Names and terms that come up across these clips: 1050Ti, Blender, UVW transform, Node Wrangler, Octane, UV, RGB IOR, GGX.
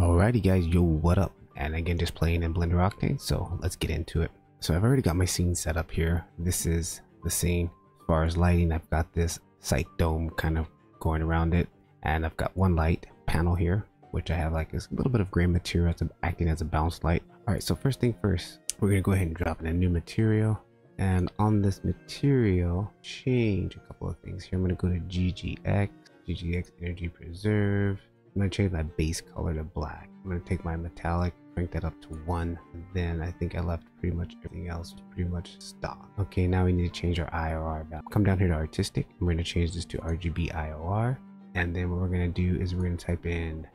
Alrighty guys, yo, what up? And again, just playing in Blender Octane, so let's get into it. So I've already got my scene set up here. This is the scene. As far as lighting, I've got this psych dome kind of going around it, and I've got one light panel here, which I have like this little bit of gray material acting as a bounce light. Alright, so first thing first, we're gonna go ahead and drop in a new material, and on this material, change a couple of things here. I'm gonna go to GGX energy preserve. I'm gonna change my base color to black. I'm gonna take my metallic, crank that up to 1, and then I think I left pretty much everything else pretty much stock. Okay, now we need to change our IOR value. Come down here to artistic, and we're gonna change this to RGB IOR, and then what we're gonna do is we're just gonna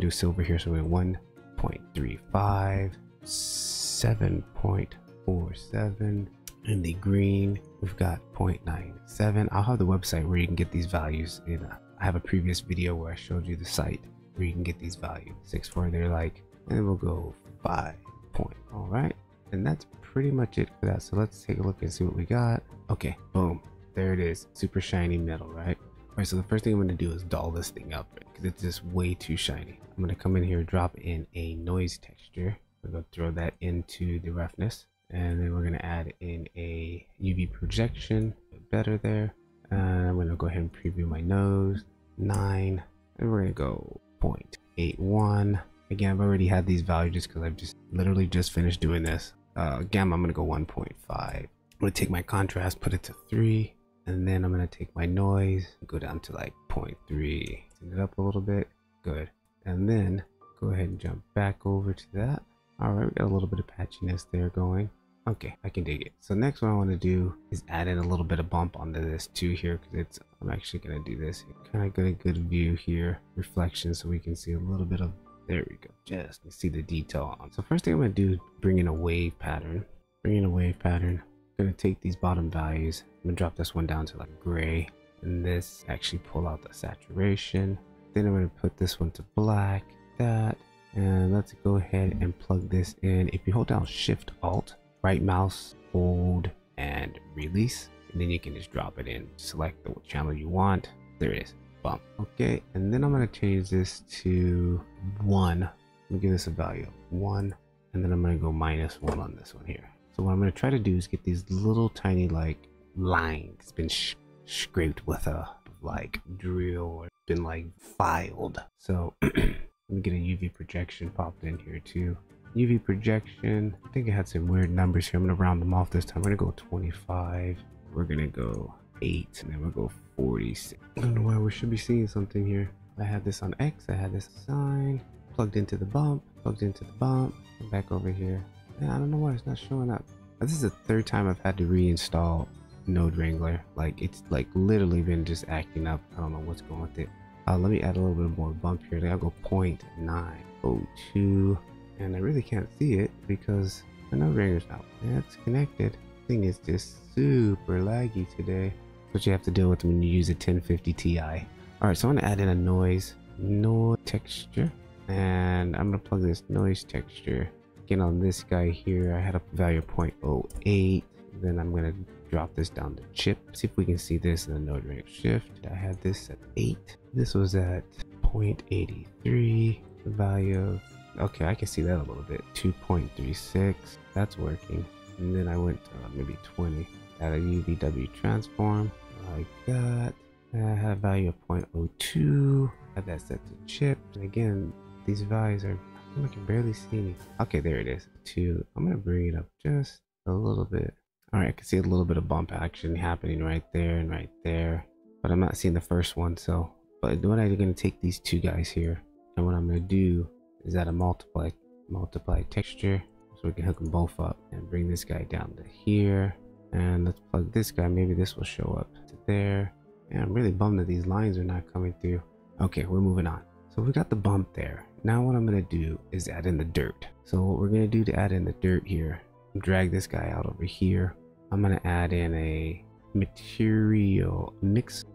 do silver here, so we're 1.35, 7.47, and the green, we've got 0.97. I'll have the website where you can get these values in. I have a previous video where I showed you the site where you can get these values. 6.4, they're like, and we'll go 5 point. All right, and that's pretty much it for that. So let's take a look and see what we got. Okay, boom, there it is, super shiny metal, right? All right, so the first thing I'm going to do is doll this thing up because it's just way too shiny. I'm going to come in here, drop in a noise texture. We're going to throw that into the roughness, and then we're going to add in a UV projection, better there. I'm going to go ahead and preview my nose, 9, and we're going to go 0.81. Again, I've already had these values just because I've just literally just finished doing this. Gamma, I'm going to go 1.5. I'm going to take my contrast, put it to 3, and then I'm going to take my noise, go down to like 0.3, send it up a little bit, good. And then go ahead and jump back over to that. All right, we got a little bit of patchiness there going. Okay, I can dig it. So next what I want to do is add in a little bit of bump onto this too here, because it's, I'm actually going to do this. Kind of get a good view here, reflection, so we can see a little bit of, there we go, just see the detail on. So first thing I'm going to do is bring in a wave pattern. I'm going to take these bottom values. I'm going to drop this one down to like gray, and this actually pull out the saturation. Then I'm going to put this one to black, that, and let's go ahead and plug this in. If you hold down Shift Alt, right mouse, hold, and release, and then you can just drop it in. Select the channel you want. There it is. Bump. Okay, and then I'm going to change this to 1. Let me give this a value of 1, and then I'm going to go -1 on this one here. So what I'm going to try to do is get these little tiny like lines. It's been scraped with a like drill or been like filed. So let me get a UV projection popped in here too. UV projection, I think it had some weird numbers here. I'm going to round them off this time. We're going to go 25. We're going to go 8. And then we'll go 46. I don't know why we should be seeing something here. I had this on X. I had this sign. Plugged into the bump. Back over here. Yeah, I don't know why it's not showing up. This is the 3rd time I've had to reinstall Node Wrangler. Like, it's like literally been just acting up. I don't know what's going with it. Let me add a little bit more bump here. I'll go 0.902. And I really can't see it because the Node Wrangler's out. Yeah, it's connected. Thing is just super laggy today. That's what you have to deal with when you use a 1050Ti. All right, so I'm gonna add in a noise texture, and I'm gonna plug this noise texture again on this guy here. I had a value of 0.08. Then I'm gonna drop this down to chip. See if we can see this in the Node Wrangler. Shift. I had this at 8. This was at 0.83. The value of, okay, I can see that a little bit, 2.36, that's working. And then I went maybe 20, add a UVW transform like that, and I had a value of 0.02, had that set to chip. And again, these values are, I can barely see. Okay, there it is, 2. I'm gonna bring it up just a little bit. All right, I can see a little bit of bump action happening right there and right there, but I'm not seeing the first one. So but what I'm gonna take these two guys here, and what I'm gonna do is that a multiply texture, so we can hook them both up and bring this guy down to here, and let's plug this guy. Maybe this will show up to there. And I'm really bummed that these lines are not coming through. Okay, we're moving on. So we got the bump there. Now what I'm going to do is add in the dirt. So what we're going to do to add in the dirt here, drag this guy out over here. I'm going to add in a mix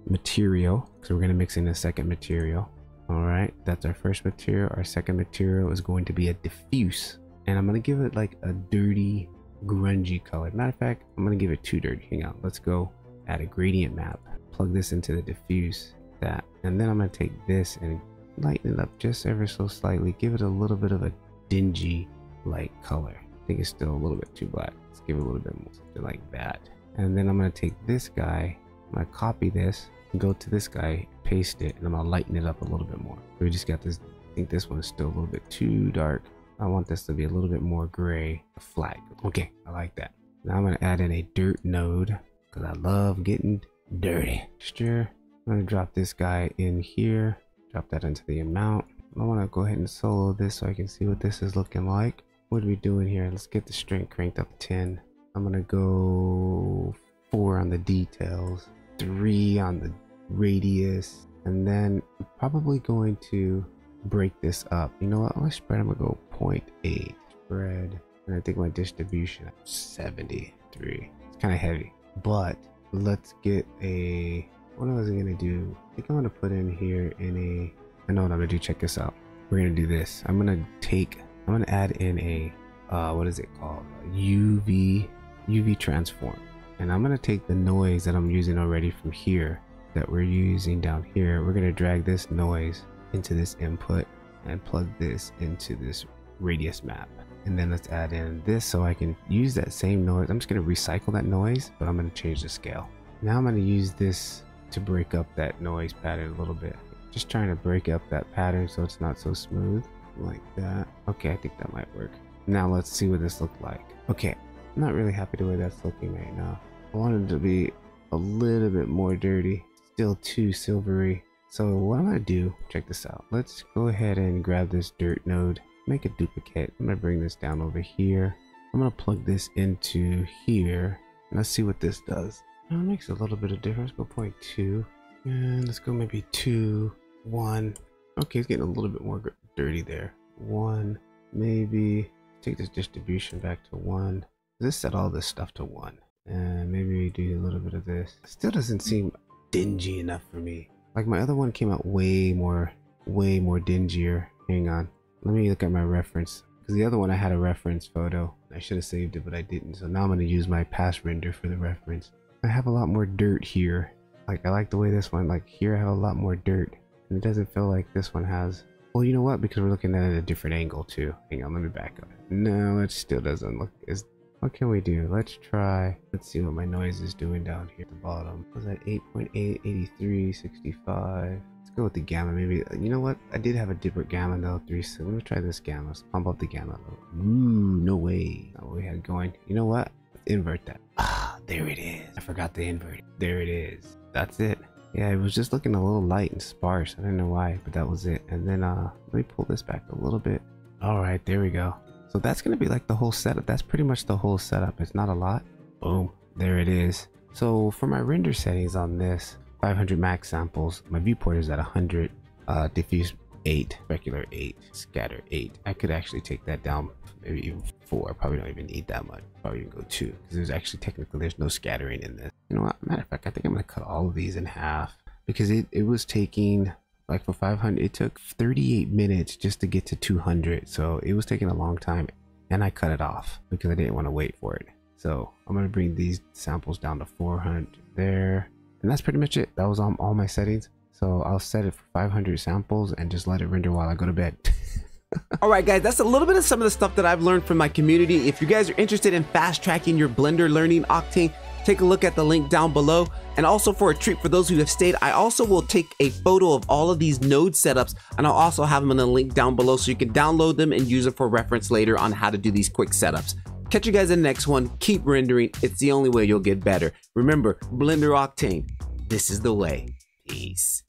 material, so we're going to mix in a second material. All right, that's our first material. Our second material is going to be a diffuse, and I'm going to give it like a dirty, grungy color. Matter of fact, I'm going to give it too dirty. Hang on, let's go add a gradient map, plug this into the diffuse, that, and then I'm going to take this and lighten it up just ever so slightly, give it a little bit of a dingy light color. I think it's still a little bit too black. Let's give it a little bit more, something like that. And then I'm going to take this guy, I'm going to copy this, go to this guy, paste it, and I'm going to lighten it up a little bit more. We just got this, I think this one is still a little bit too dark. I want this to be a little bit more gray, flat. Okay, I like that. Now I'm going to add in a dirt node because I love getting dirty. Sure. I'm going to drop this guy in here, drop that into the amount. I want to go ahead and solo this so I can see what this is looking like. What are we doing here? Let's get the strength cranked up to 10. I'm going to go 4 on the details, 3 on the radius, and then I'm probably going to break this up. You know what? I'm going to spread. I'm going to go 0.8 spread, and I think my distribution is 73. It's kind of heavy, but let's get a... What was I gonna do? I think I'm gonna put in here in a... I know what I'm gonna do. Check this out. We're gonna do this. I'm gonna take... I'm gonna add in a... what is it called? UV transform. And I'm gonna take the noise that I'm using already from here, that we're using down here. We're gonna drag this noise into this input and plug this into this radius map. And then let's add in this so I can use that same noise. I'm just gonna recycle that noise, but I'm gonna change the scale. Now I'm gonna use this to break up that noise pattern a little bit. Just trying to break up that pattern so it's not so smooth, like that. Okay, I think that might work. Now let's see what this looked like. Okay, I'm not really happy the way that's looking right now. I wanted to be a little bit more dirty, still too silvery. So what I'm gonna do, check this out. Let's go ahead and grab this dirt node, make a duplicate. I'm gonna bring this down over here. I'm gonna plug this into here. Let's see what this does. It makes a little bit of difference, but 0.2, and let's go maybe 2, 1. Okay, it's getting a little bit more dirty there. 1, maybe take this distribution back to 1. Let's set all this stuff to 1, and maybe we do a little bit of this. Still doesn't seem dingy enough for me. Like my other one came out way more dingier. Hang on, let me look at my reference, because the other one I had a reference photo. I should have saved it, but I didn't. So now I'm going to use my past render for the reference. I have a lot more dirt here. Like, I like the way this one, like here I have a lot more dirt, and it doesn't feel like this one has. Well, you know what? Because we're looking at it at a different angle too. Hang on, let me back up. No, it still doesn't look as... What can we do? Let's try. Let's see what my noise is doing down here at the bottom. Was that 8.8, 83, 65? Let's go with the gamma. Maybe, you know what? I did have a different gamma though, 3, so let me try this gamma. Let's pump up the gamma a little. Ooh, no way. Not what we had going. You know what? Let's invert that. There it is. I forgot to invert it. There it is. That's it. Yeah, it was just looking a little light and sparse. I don't know why, but that was it. And then let me pull this back a little bit. All right, there we go. So that's going to be like the whole setup. That's pretty much the whole setup. It's not a lot. Boom. There it is. So for my render settings on this, 500 max samples. My viewport is at 100. Diffuse 8. Specular 8. Scatter 8. I could actually take that down. Maybe even 4. I probably don't even need that much. Probably even go 2, because there's actually technically there's no scattering in this. You know what? Matter of fact, I think I'm gonna cut all of these in half, because it was taking, like for 500, it took 38 minutes just to get to 200. So it was taking a long time, and I cut it off because I didn't want to wait for it. So I'm gonna bring these samples down to 400 there, and that's pretty much it. That was all my settings. So I'll set it for 500 samples and just let it render while I go to bed. Alright guys, that's a little bit of some of the stuff that I've learned from my community. If you guys are interested in fast tracking your Blender learning Octane, take a look at the link down below. And also, for a treat for those who have stayed, I also will take a photo of all of these node setups, and I'll also have them in the link down below so you can download them and use them for reference later on how to do these quick setups. Catch you guys in the next one. Keep rendering. It's the only way you'll get better. Remember, Blender Octane, this is the way. Peace.